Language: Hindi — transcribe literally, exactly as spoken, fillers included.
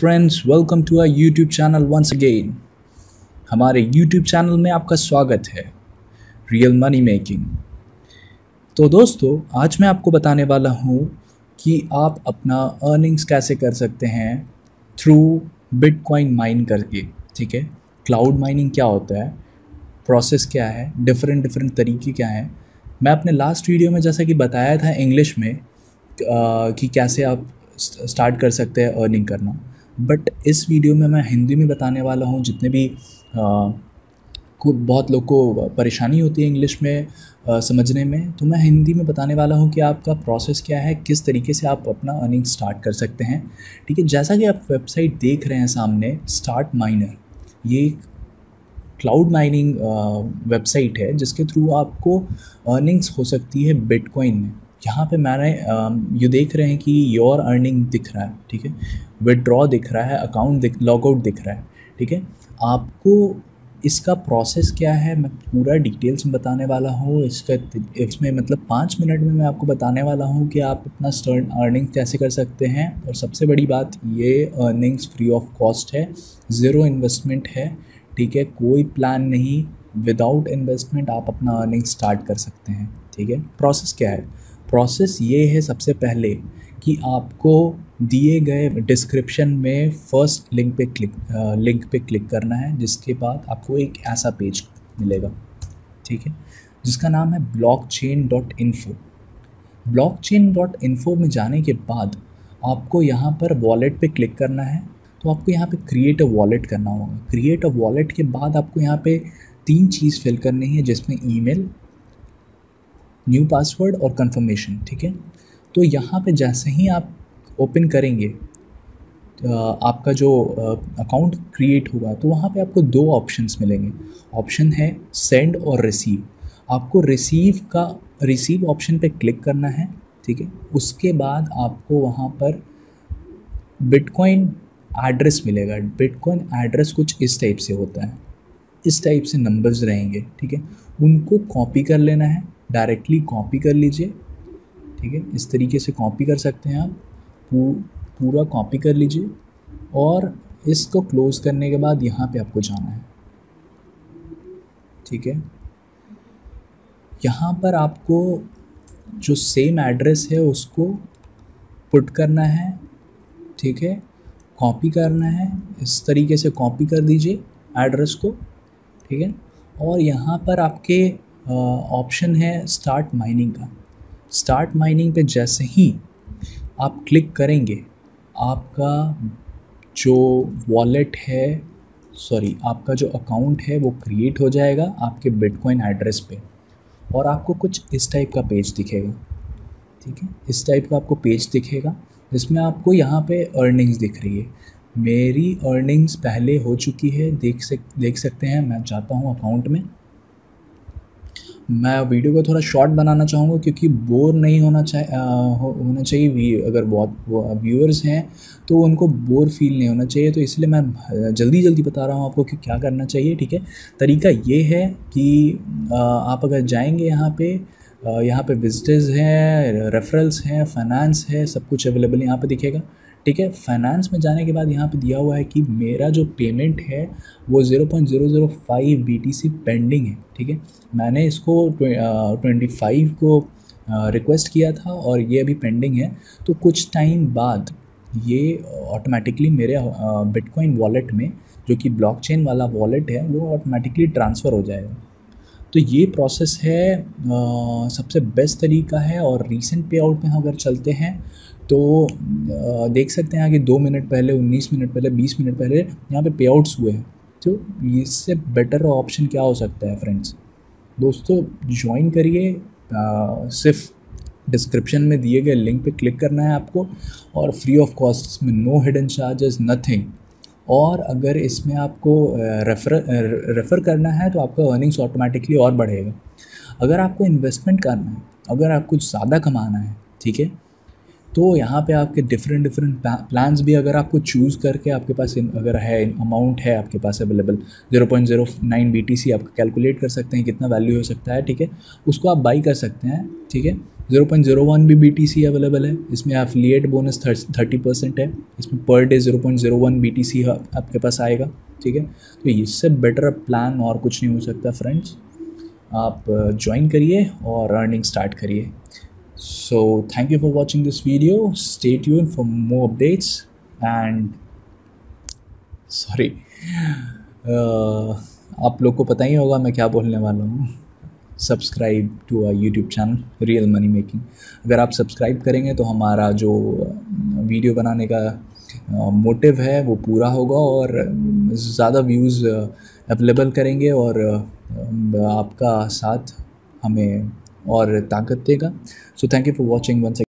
Friends, welcome to our YouTube channel once again. हमारे यूट्यूब चैनल में आपका स्वागत है, रियल मनी मेकिंग। तो दोस्तों, आज मैं आपको बताने वाला हूँ कि आप अपना अर्निंग्स कैसे कर सकते हैं थ्रू बिटकॉइन माइन करके। ठीक है, क्लाउड माइनिंग क्या होता है, प्रोसेस क्या है, डिफरेंट डिफरेंट तरीके क्या हैं। मैं अपने लास्ट वीडियो में जैसा कि बताया था इंग्लिश में कि कैसे आप स्टार्ट कर सकते हैं अर्निंग करना, बट इस वीडियो में मैं हिंदी में बताने वाला हूँ। जितने भी आ, बहुत लोग को परेशानी होती है इंग्लिश में आ, समझने में, तो मैं हिंदी में बताने वाला हूँ कि आपका प्रोसेस क्या है, किस तरीके से आप अपना अर्निंग स्टार्ट कर सकते हैं। ठीक है, जैसा कि आप वेबसाइट देख रहे हैं सामने, स्टार्ट माइनर, ये क्लाउड माइनिंग वेबसाइट है जिसके थ्रू आपको अर्निंग्स हो सकती है बिटकॉइन में। यहाँ पे मैंने ये देख रहे हैं कि योर अर्निंग दिख रहा है, ठीक है, विदड्रॉ दिख रहा है, अकाउंट लॉगआउट दिख रहा है। ठीक है, आपको इसका प्रोसेस क्या है मैं पूरा डिटेल्स में बताने वाला हूँ। इसका इसमें मतलब पाँच मिनट में मैं आपको बताने वाला हूँ कि आप अपना स्टार्ट अर्निंग कैसे कर सकते हैं। और सबसे बड़ी बात, ये अर्निंग्स फ्री ऑफ कॉस्ट है, ज़ीरो इन्वेस्टमेंट है। ठीक है, कोई प्लान नहीं, विदाउट इन्वेस्टमेंट आप अपना अर्निंग स्टार्ट कर सकते हैं। ठीक है, प्रोसेस क्या है? प्रोसेस ये है सबसे पहले कि आपको दिए गए डिस्क्रिप्शन में फ़र्स्ट लिंक पे क्लिक लिंक पे क्लिक करना है, जिसके बाद आपको एक ऐसा पेज मिलेगा, ठीक है, जिसका नाम है blockchain dot info. Blockchain dot info में जाने के बाद आपको यहाँ पर वॉलेट पे क्लिक करना है। तो आपको यहाँ पे क्रिएट अ वॉलेट करना होगा। क्रिएट अ वॉलेट के बाद आपको यहाँ पे तीन चीज़ फिल करनी है, जिसमें ईमेल, न्यू पासवर्ड और कंफर्मेशन। ठीक है, तो यहाँ पे जैसे ही आप ओपन करेंगे आपका जो अकाउंट क्रिएट होगा, तो वहाँ पे आपको दो ऑप्शंस मिलेंगे। ऑप्शन है सेंड और रिसीव। आपको रिसीव का रिसीव ऑप्शन पे क्लिक करना है। ठीक है, उसके बाद आपको वहाँ पर बिटकॉइन एड्रेस मिलेगा। बिटकॉइन एड्रेस कुछ इस टाइप से होता है, इस टाइप से नंबर्स रहेंगे। ठीक है, उनको कॉपी कर लेना है, डायरेक्टली कॉपी कर लीजिए। ठीक है, इस तरीके से कॉपी कर सकते हैं आप, पू, पूरा कॉपी कर लीजिए। और इसको क्लोज़ करने के बाद यहाँ पे आपको जाना है। ठीक है, यहाँ पर आपको जो सेम एड्रेस है उसको पुट करना है। ठीक है, कॉपी करना है, इस तरीके से कॉपी कर दीजिए एड्रेस को। ठीक है, और यहाँ पर आपके ऑप्शन uh, है स्टार्ट माइनिंग का। स्टार्ट माइनिंग पे जैसे ही आप क्लिक करेंगे, आपका जो वॉलेट है, सॉरी, आपका जो अकाउंट है वो क्रिएट हो जाएगा आपके बिटकॉइन एड्रेस पे, और आपको कुछ इस टाइप का पेज दिखेगा। ठीक है, इस टाइप का आपको पेज दिखेगा जिसमें आपको यहाँ पे अर्निंग्स दिख रही है। मेरी अर्निंग्स पहले हो चुकी है, देख सक देख सकते हैं। मैं जाता हूँ अकाउंट में। मैं वीडियो को थोड़ा शॉर्ट बनाना चाहूँगा क्योंकि बोर नहीं होना चाहिए हो, होना चाहिए अगर बहुत व्यूअर्स हैं तो उनको बोर फील नहीं होना चाहिए, तो इसलिए मैं जल्दी जल्दी बता रहा हूँ आपको कि क्या करना चाहिए। ठीक है, तरीका ये है कि आप अगर जाएंगे यहाँ पे, यहाँ पे विजिटर्स हैं, रेफरल्स हैं, फाइनेंस है, सब कुछ अवेलेबल यहाँ पर दिखेगा। ठीक है, फाइनेंस में जाने के बाद यहाँ पे दिया हुआ है कि मेरा जो पेमेंट है वो zero point zero zero five B T C pending है। ठीक है, मैंने इसको ट्वेंटी फाइव को रिक्वेस्ट किया था और ये अभी पेंडिंग है, तो कुछ टाइम बाद ये ऑटोमेटिकली मेरे बिटकॉइन वॉलेट में, जो कि ब्लॉकचेन वाला वॉलेट है, वो ऑटोमेटिकली ट्रांसफ़र हो जाएगा। तो ये प्रोसेस है, आ, सबसे बेस्ट तरीका है। और रीसेंट पे आउट में अगर चलते हैं तो देख सकते हैं कि दो मिनट पहले, उन्नीस मिनट पहले, बीस मिनट पहले यहाँ पे पे आउट्स हुए हैं। तो इससे बेटर ऑप्शन क्या हो सकता है फ्रेंड्स? दोस्तों, ज्वाइन करिए। सिर्फ डिस्क्रिप्शन में दिए गए लिंक पे क्लिक करना है आपको, और फ्री ऑफ कॉस्ट, इसमें नो हिडन चार्जेस, नथिंग। और अगर इसमें आपको रेफर रेफ़र करना है तो आपका अर्निंग्स ऑटोमेटिकली और बढ़ेगा। अगर आपको इन्वेस्टमेंट करना है, अगर आप कुछ ज़्यादा कमाना है, ठीक है, तो यहाँ पे आपके डिफरेंट डिफरेंट प्लान्स भी अगर आपको चूज़ करके आपके पास अगर है अमाउंट है आपके पास available zero point zero nine BTC, आप कैलकुलेट कर सकते हैं कितना वैल्यू हो सकता है, ठीक है, उसको आप बाई कर सकते हैं, ठीक है। ज़ीरो पॉइंट ज़ीरो वन भी बीटीसी अवेलेबल है, इसमें एफिलिएट बोनस थर्टी परसेंट है, इसमें per day zero point zero one BTC आपके पास आएगा, ठीक है। तो इससे बेटर प्लान और कुछ नहीं हो सकता फ्रेंड्स। आप ज्वाइन करिए और अर्निंग स्टार्ट करिए। So thank you for watching this video. Stay tuned for more updates and sorry uh, आप लोग को पता ही होगा मैं क्या बोलने वाला हूँ। Subscribe to our YouTube channel real money making. अगर आप सब्सक्राइब करेंगे तो हमारा जो वीडियो बनाने का मोटिव है वो पूरा होगा और ज़्यादा व्यूज़ अवेलेबल करेंगे और आपका साथ हमें और ताकत देगा। So thank you for watching once again.